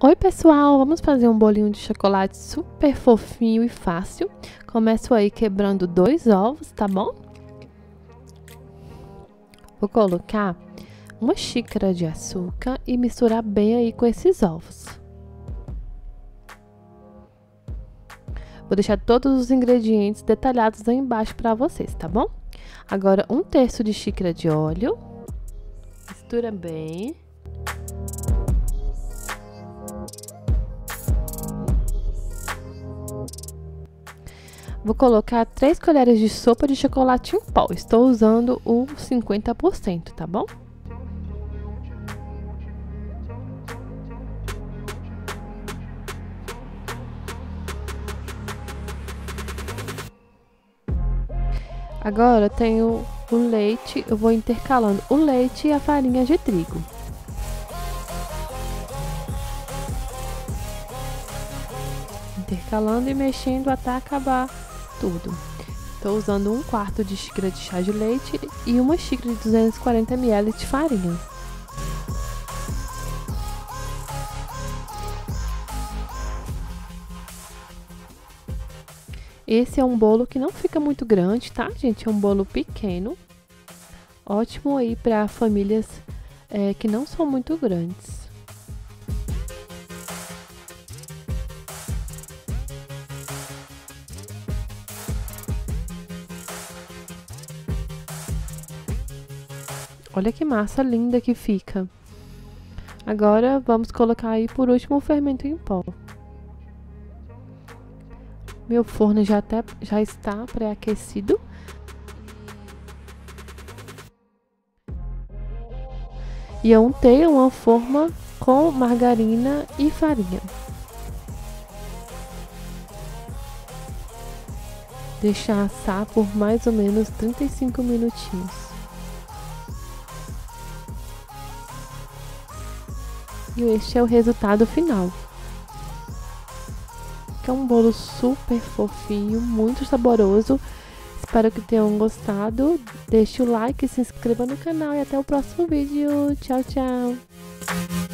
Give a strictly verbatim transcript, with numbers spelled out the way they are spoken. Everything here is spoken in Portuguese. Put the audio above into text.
Oi pessoal, vamos fazer um bolinho de chocolate super fofinho e fácil. Começo aí quebrando dois ovos, tá bom? Vou colocar uma xícara de açúcar e misturar bem aí com esses ovos. Vou deixar todos os ingredientes detalhados aí embaixo para vocês, tá bom? Agora um terço de xícara de óleo, mistura bem. Vou colocar três colheres de sopa de chocolate em pó. Estou usando o cinquenta por cento, tá bom? Agora eu tenho o leite, eu vou intercalando o leite e a farinha de trigo. Intercalando e mexendo até acabar tudo. Estou usando um quarto de xícara de chá de leite e uma xícara de duzentos e quarenta mililitros de farinha. Esse é um bolo que não fica muito grande, tá, gente? É um bolo pequeno, ótimo aí para famílias é, que não são muito grandes. Olha que massa linda que fica. Agora vamos colocar aí por último o fermento em pó. Meu forno já, até, já está pré-aquecido. E eu untei uma forma com margarina e farinha. Deixar assar por mais ou menos trinta e cinco minutinhos. E este é o resultado final. É um bolo super fofinho, muito saboroso. Espero que tenham gostado. Deixe o like, se inscreva no canal e até o próximo vídeo. Tchau, tchau!